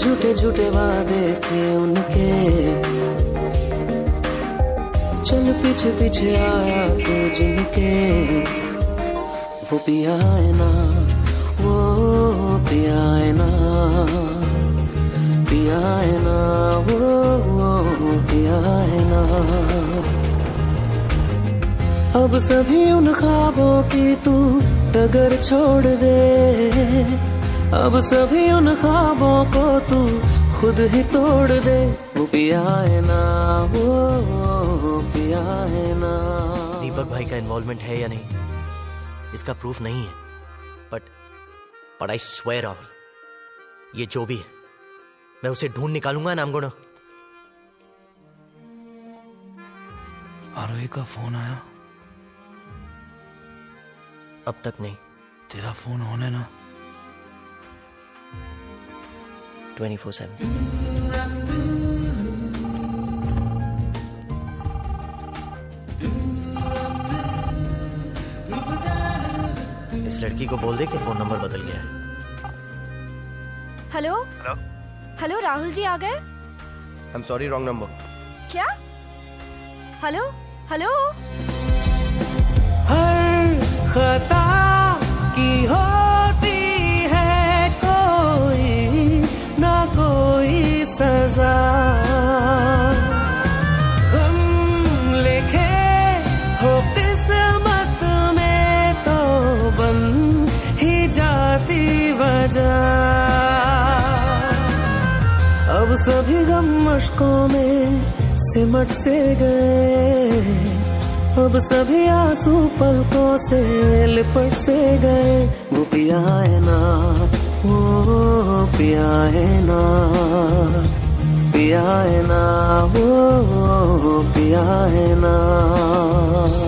झूठे झूठे वादे थे उनके, चल पीछे पीछे आया तू जिनके। वो पिया आए ना, वो पिया आए ना, पिया आए ना, वो पिया आए ना। अब सभी उन ख्वाबों की तू डगर छोड़ दे, अब सभी उन ख्वाबों को तू खुद ही तोड़ दे। वो पिया आए ना, वो पिया आए ना। दीपक भाई का इन्वॉल्वमेंट है या नहीं इसका प्रूफ नहीं है, बट आई स्वेयर ऑन, ये जो भी है मैं उसे ढूंढ निकालूंगा। नाम गोना आरोही का फोन आया? अब तक नहीं। तेरा फोन होने ना 24/7। इस लड़की को बोल दे कि फोन नंबर बदल गया है। Hello hello hello, Rahul ji आ गए? I am sorry, wrong number. क्या? हेलो हेलो, हर खता की होती है कोई ना कोई सजा, गम लिखे हो किस्मत में तो बन ही जाती वजह। अब सभी गम मश्कों में सिमट से गए, अब सभी आंसू पलकों से लिपट से गए। वो पिया आए ना, वो पिया आए ना, पिया आए ना, वो पिया आए ना।